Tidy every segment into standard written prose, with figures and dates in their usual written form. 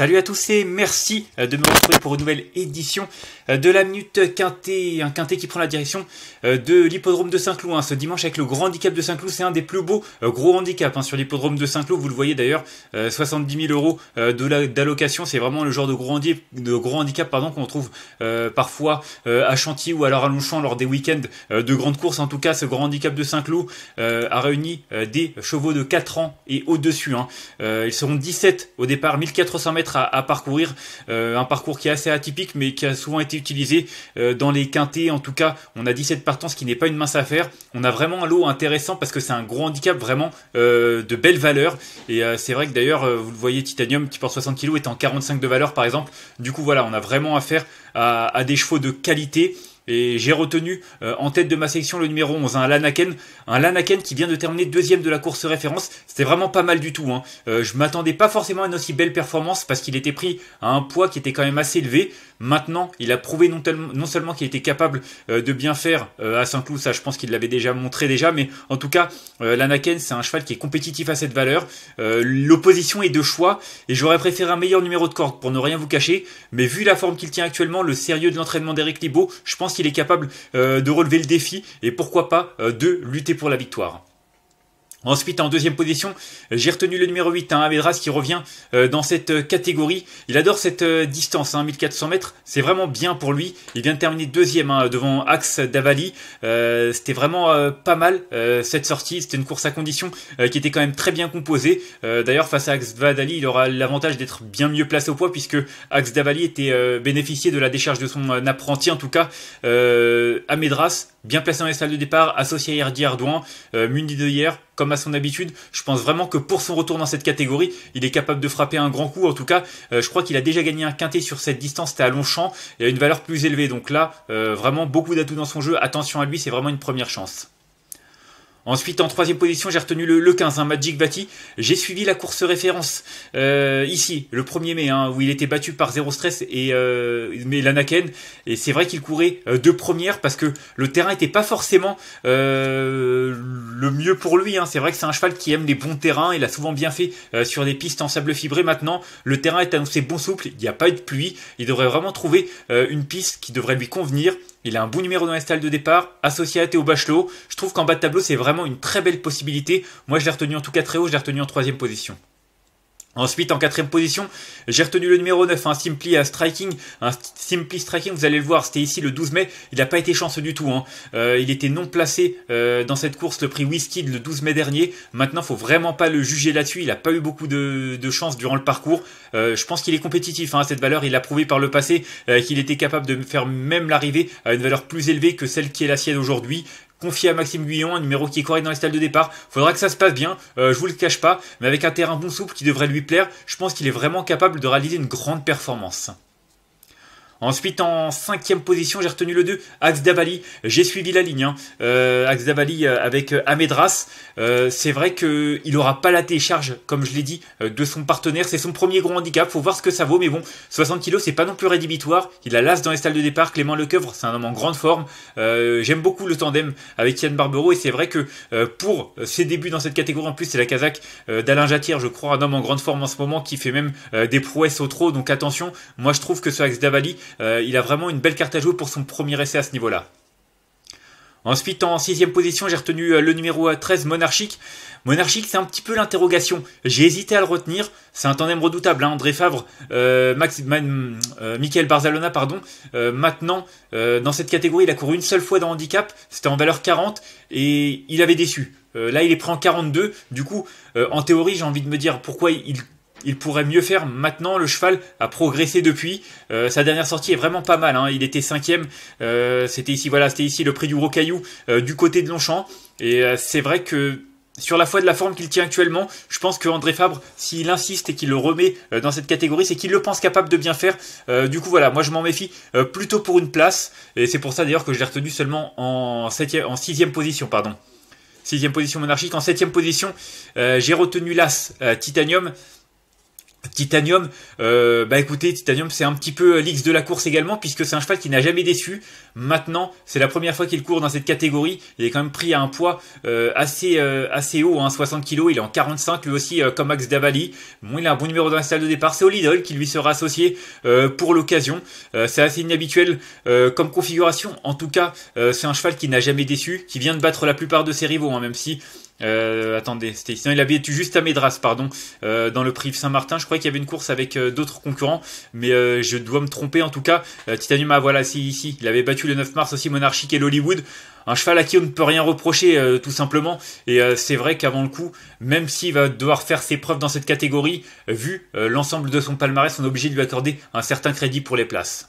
Salut à tous et merci de me retrouver pour une nouvelle édition de la Minute Quintée. Un Quintée qui prend la direction de l'Hippodrome de Saint-Cloud. Ce dimanche avec le grand handicap de Saint-Cloud, c'est un des plus beaux gros handicaps sur l'Hippodrome de Saint-Cloud. Vous le voyez d'ailleurs, 70 000 euros d'allocation. C'est vraiment le genre de gros handicap qu'on trouve parfois à Chantilly ou alors à Longchamp lors des week-ends de grandes courses. En tout cas, ce grand handicap de Saint-Cloud a réuni des chevaux de 4 ans et au-dessus. Ils seront 17 au départ, 1400 mètres à parcourir, un parcours qui est assez atypique mais qui a souvent été utilisé dans les quintés. En tout cas, on a 17 partants, ce qui n'est pas une mince affaire. On a vraiment un lot intéressant parce que c'est un gros handicap vraiment de belle valeur, et c'est vrai que d'ailleurs vous le voyez, Titanium qui porte 60 kg est en 45 de valeur par exemple. Du coup voilà, on a vraiment affaire à des chevaux de qualité. Et j'ai retenu en tête de ma section le numéro 11, un Lanaken qui vient de terminer deuxième de la course référence. C'était vraiment pas mal du tout. Je m'attendais pas forcément à une aussi belle performance parce qu'il était pris à un poids qui était quand même assez élevé. Maintenant, il a prouvé non seulement qu'il était capable de bien faire à Saint-Cloud, ça je pense qu'il l'avait déjà montré mais en tout cas, Lanaken c'est un cheval qui est compétitif à cette valeur. L'opposition est de choix et j'aurais préféré un meilleur numéro de corde pour ne rien vous cacher, mais vu la forme qu'il tient actuellement, le sérieux de l'entraînement d'Éric Libaud, je pense qu'il est capable de relever le défi et pourquoi pas de lutter pour la victoire. Ensuite, en deuxième position, j'ai retenu le numéro 8, Amédras qui revient dans cette catégorie. Il adore cette distance, 1400 mètres, c'est vraiment bien pour lui. Il vient de terminer deuxième devant Axe Davali. C'était vraiment pas mal cette sortie, c'était une course à conditions qui était quand même très bien composée. D'ailleurs, face à Axe Davali, il aura l'avantage d'être bien mieux placé au poids puisque Axe Davali était bénéficié de la décharge de son apprenti. En tout cas, Amédras, bien placé dans les salles de départ, associé à Erdi Ardouan, muni de hier, comme à son habitude. Je pense vraiment que pour son retour dans cette catégorie, il est capable de frapper un grand coup. En tout cas, je crois qu'il a déjà gagné un quinté sur cette distance, c'était à Longchamp, et à une valeur plus élevée. Donc là, vraiment beaucoup d'atouts dans son jeu. Attention à lui, c'est vraiment une première chance. Ensuite, en troisième position, j'ai retenu le 15, Magic Batty. J'ai suivi la course référence ici, le 1er mai, où il était battu par Zero Stress et Lanaken. Et c'est vrai qu'il courait de première parce que le terrain n'était pas forcément le mieux pour lui. C'est vrai que c'est un cheval qui aime les bons terrains. Il a souvent bien fait sur des pistes en sable fibré. Maintenant, le terrain est annoncé bon souple. Il n'y a pas eu de pluie. Il devrait vraiment trouver une piste qui devrait lui convenir. Il a un bon numéro dans les stalles de départ, associé à Théo Bachelot. Je trouve qu'en bas de tableau, c'est vraiment une très belle possibilité. Moi, je l'ai retenu en tout cas très haut, je l'ai retenu en troisième position. Ensuite, en quatrième position, j'ai retenu le numéro 9, Simply Striking, vous allez le voir, c'était ici le 12 mai, il n'a pas été chanceux du tout. Il était non placé dans cette course, le prix Whisky le 12 mai dernier. Maintenant, il ne faut vraiment pas le juger là-dessus, il n'a pas eu beaucoup de chance durant le parcours. Je pense qu'il est compétitif à cette valeur, il a prouvé par le passé qu'il était capable de faire même l'arrivée à une valeur plus élevée que celle qui est la sienne aujourd'hui. Confié à Maxime Guyon, un numéro qui est correct dans les stalles de départ. Faudra que ça se passe bien, je vous le cache pas, mais avec un terrain bon souple qui devrait lui plaire, je pense qu'il est vraiment capable de réaliser une grande performance. Ensuite, en cinquième position, j'ai retenu le 2, Axe Davali. J'ai suivi la ligne. Axe Davali avec Amédras. C'est vrai qu'il n'aura pas la télécharge, comme je l'ai dit, de son partenaire. C'est son premier gros handicap. Faut voir ce que ça vaut. Mais bon, 60 kg, c'est pas non plus rédhibitoire. Il a l'as dans les salles de départ. Clément Lecoeuvre, c'est un homme en grande forme. J'aime beaucoup le tandem avec Yann Barbero. Et c'est vrai que pour ses débuts dans cette catégorie, en plus, c'est la Kazakh d'Alain Jattière, je crois, un homme en grande forme en ce moment qui fait même des prouesses au trot. Donc attention, moi je trouve que ce Axe Davali, il a vraiment une belle carte à jouer pour son premier essai à ce niveau-là. Ensuite, en sixième position, j'ai retenu le numéro 13, Monarchique. Monarchique, c'est un petit peu l'interrogation. J'ai hésité à le retenir. C'est un tandem redoutable, André Fabre, Mickael Barzalona, pardon. Maintenant, dans cette catégorie, il a couru une seule fois dans handicap. C'était en valeur 40 et il avait déçu. Là, il est pris en 42. Du coup, en théorie, j'ai envie de me dire pourquoi il pourrait mieux faire. Maintenant, le cheval a progressé depuis. Sa dernière sortie est vraiment pas mal. Il était 5e. C'était ici, voilà, c'était ici le prix du Rocaillou du côté de Longchamp. Et c'est vrai que sur la foi de la forme qu'il tient actuellement, je pense que André Fabre, s'il insiste et qu'il le remet dans cette catégorie, c'est qu'il le pense capable de bien faire. Du coup, voilà, moi je m'en méfie plutôt pour une place. Et c'est pour ça d'ailleurs que je l'ai retenu seulement en 6e position, pardon. 6e position Monarchique. En 7e position, j'ai retenu l'As Titanium. Titanium, bah écoutez, Titanium c'est un petit peu l'X de la course également, puisque c'est un cheval qui n'a jamais déçu. Maintenant, c'est la première fois qu'il court dans cette catégorie. Il est quand même pris à un poids assez haut, hein, 60 kg. Il est en 45, lui aussi, comme Axe Davali. Bon, il a un bon numéro dans la salle de départ. C'est Olidol qui lui sera associé pour l'occasion. C'est assez inhabituel comme configuration. En tout cas, c'est un cheval qui n'a jamais déçu, qui vient de battre la plupart de ses rivaux, hein, même si... attendez, sinon il avait battu juste Amédras, pardon, dans le prix Saint-Martin. Je croyais qu'il y avait une course avec d'autres concurrents, mais je dois me tromper. En tout cas, Titanium, voilà, c'est ici. Il avait battu le 9 mars aussi Monarchique et l'Hollywood. Un cheval à qui on ne peut rien reprocher, tout simplement. Et c'est vrai qu'avant le coup, même s'il va devoir faire ses preuves dans cette catégorie, vu l'ensemble de son palmarès, on est obligé de lui accorder un certain crédit pour les places.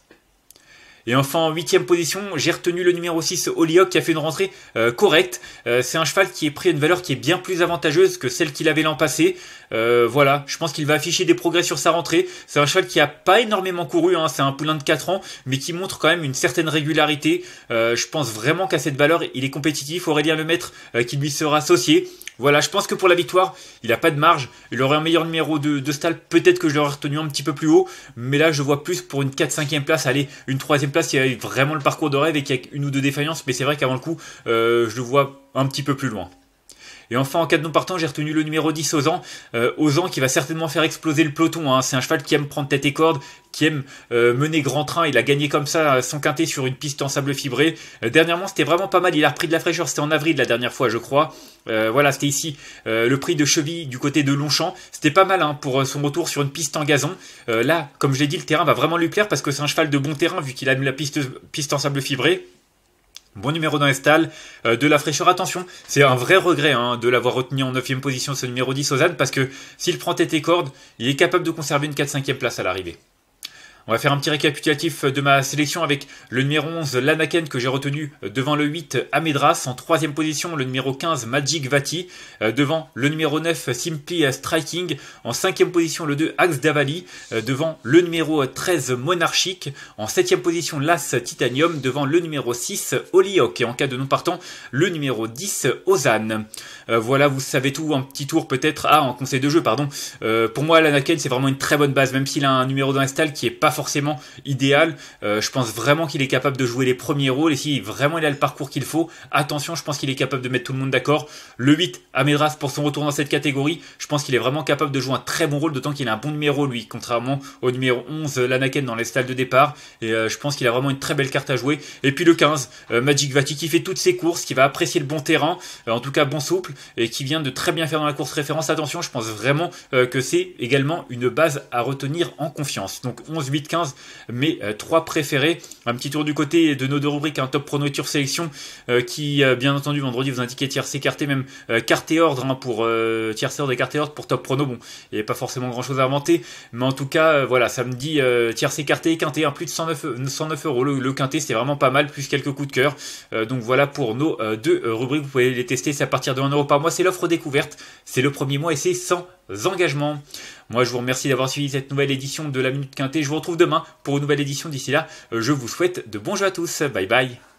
Et enfin, en 8ème position, j'ai retenu le numéro 6, Olioc, qui a fait une rentrée correcte. C'est un cheval qui est pris à une valeur qui est bien plus avantageuse que celle qu'il avait l'an passé. Voilà, je pense qu'il va afficher des progrès sur sa rentrée. C'est un cheval qui n'a pas énormément couru, hein, c'est un poulain de 4 ans, mais qui montre quand même une certaine régularité. Je pense vraiment qu'à cette valeur, il est compétitif. Aurélien Le Maître qui lui sera associé. Voilà, je pense que pour la victoire, il n'a pas de marge. Il aurait un meilleur numéro de stall. Peut-être que je l'aurais retenu un petit peu plus haut. Mais là, je vois plus pour une 4-5e place. Allez, une 3e place, il y a vraiment le parcours de rêve et qu'il y a une ou deux défaillances. Mais c'est vrai qu'avant le coup, je le vois un petit peu plus loin. Et enfin, en cas de non partant, j'ai retenu le numéro 10, Ozan. Ozan qui va certainement faire exploser le peloton, hein. C'est un cheval qui aime prendre tête et corde, qui aime mener grand train. Il a gagné comme ça son quintet sur une piste en sable fibré. Dernièrement, c'était vraiment pas mal. Il a repris de la fraîcheur. C'était en avril la dernière fois, je crois. Voilà, c'était ici le prix de cheville du côté de Longchamp. C'était pas mal, hein, pour son retour sur une piste en gazon. Là, comme je l'ai dit, le terrain va vraiment lui plaire parce que c'est un cheval de bon terrain vu qu'il a mis la piste en sable fibré. Bon numéro dans les stalles, de la fraîcheur, attention, c'est un vrai regret, hein, de l'avoir retenu en 9e position ce numéro 10, Ozan, parce que s'il prend tête et corde, il est capable de conserver une 4-5e place à l'arrivée. On va faire un petit récapitulatif de ma sélection avec le numéro 11, Lanaken, que j'ai retenu devant le 8, Amédras. En 3e position, le numéro 15, Magic Batty. Devant le numéro 9, Simply Striking. En 5e position, le 2, Axe Davali. Devant le numéro 13, Monarchique. En 7e position, l'As Titanium. Devant le numéro 6, Olioc. Et en cas de non partant, le numéro 10, Ozan. Voilà, vous savez tout. Un petit tour peut-être. Ah, en conseil de jeu, pardon. Pour moi, Lanaken, c'est vraiment une très bonne base, même s'il a un numéro dans la stalle qui est pas forcément idéal. Je pense vraiment qu'il est capable de jouer les premiers rôles et si vraiment il a le parcours qu'il faut, attention, je pense qu'il est capable de mettre tout le monde d'accord. Le 8, Amédras, pour son retour dans cette catégorie, je pense qu'il est vraiment capable de jouer un très bon rôle, d'autant qu'il a un bon numéro lui, contrairement au numéro 11, Lanaken, dans les stalles de départ. Et je pense qu'il a vraiment une très belle carte à jouer. Et puis le 15, Magic Batty, qui fait toutes ses courses, qui va apprécier le bon terrain, en tout cas bon souple, et qui vient de très bien faire dans la course référence. Attention, je pense vraiment que c'est également une base à retenir en confiance. Donc 11, 8, 15, mes 3 préférés. Un petit tour du côté de nos deux rubriques, un Top Prono et Tour Sélection, qui bien entendu vendredi vous indiquait tiercé, écarté, même carte et ordre, hein, pour tiercé ordre et carte et ordre pour Top Prono. Bon, il n'y a pas forcément grand chose à inventer, mais en tout cas voilà, samedi tiercé, écarté et quinté, hein, plus de 109 euros le quinté, c'est vraiment pas mal, plus quelques coups de cœur. Donc voilà pour nos deux rubriques, vous pouvez les tester, c'est à partir de 1 euro par mois, c'est l'offre découverte, c'est le premier mois et c'est sans engagement. Moi, je vous remercie d'avoir suivi cette nouvelle édition de la Minute Quintée. Je vous retrouve demain pour une nouvelle édition. D'ici là, je vous souhaite de bons jeux à tous. Bye bye.